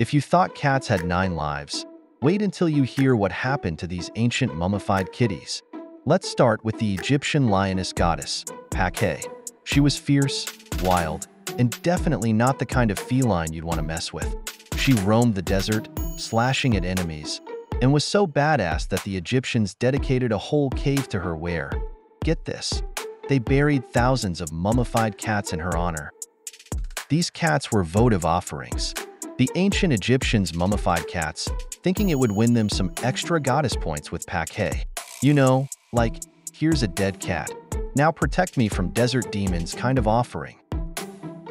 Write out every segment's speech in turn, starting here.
If you thought cats had 9 lives, wait until you hear what happened to these ancient mummified kitties. Let's start with the Egyptian lioness goddess, Pakhet. She was fierce, wild, and definitely not the kind of feline you'd want to mess with. She roamed the desert, slashing at enemies, and was so badass that the Egyptians dedicated a whole cave to her where, get this, they buried thousands of mummified cats in her honor. These cats were votive offerings. The ancient Egyptians mummified cats, thinking it would win them some extra goddess points with Pakhet. You know, like, here's a dead cat, now protect me from desert demons kind of offering.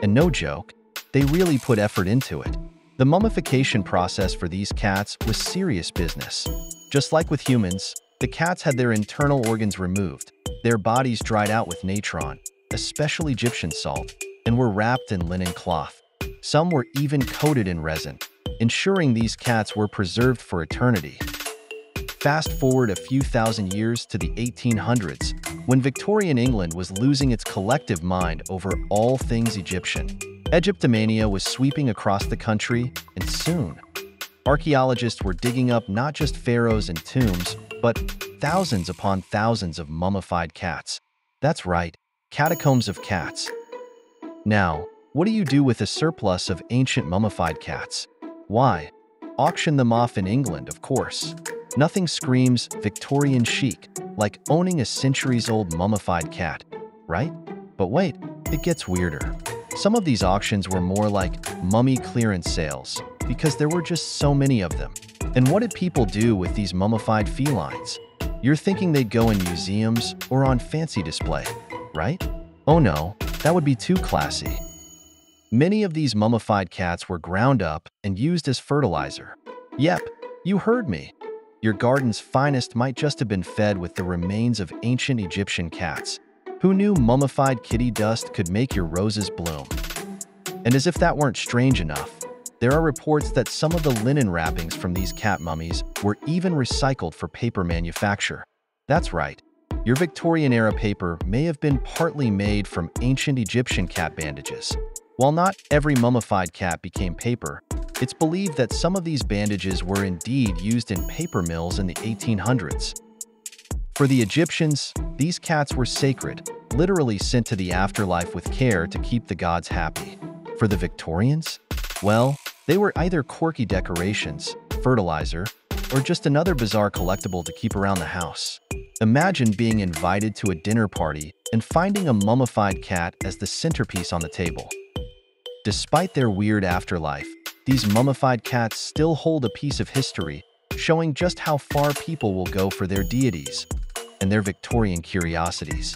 And no joke, they really put effort into it. The mummification process for these cats was serious business. Just like with humans, the cats had their internal organs removed, their bodies dried out with natron, a special Egyptian salt, and were wrapped in linen cloth. Some were even coated in resin, ensuring these cats were preserved for eternity. Fast forward a few thousand years to the 1800s, when Victorian England was losing its collective mind over all things Egyptian. Egyptomania was sweeping across the country, and soon, archaeologists were digging up not just pharaohs and tombs, but thousands upon thousands of mummified cats. That's right, catacombs of cats. Now, what do you do with a surplus of ancient mummified cats? Why? Auction them off in England, of course. Nothing screams Victorian chic like owning a centuries-old mummified cat, right? But wait, it gets weirder. Some of these auctions were more like mummy clearance sales because there were just so many of them. And what did people do with these mummified felines? You're thinking they'd go in museums or on fancy display, right? Oh no, that would be too classy. Many of these mummified cats were ground up and used as fertilizer. Yep, you heard me. Your garden's finest might just have been fed with the remains of ancient Egyptian cats. Who knew mummified kitty dust could make your roses bloom? And as if that weren't strange enough, there are reports that some of the linen wrappings from these cat mummies were even recycled for paper manufacture. That's right, your Victorian-era paper may have been partly made from ancient Egyptian cat bandages. While not every mummified cat became paper, it's believed that some of these bandages were indeed used in paper mills in the 1800s. For the Egyptians, these cats were sacred, literally sent to the afterlife with care to keep the gods happy. For the Victorians? Well, they were either quirky decorations, fertilizer, or just another bizarre collectible to keep around the house. Imagine being invited to a dinner party and finding a mummified cat as the centerpiece on the table. Despite their weird afterlife, these mummified cats still hold a piece of history, showing just how far people will go for their deities and their Victorian curiosities.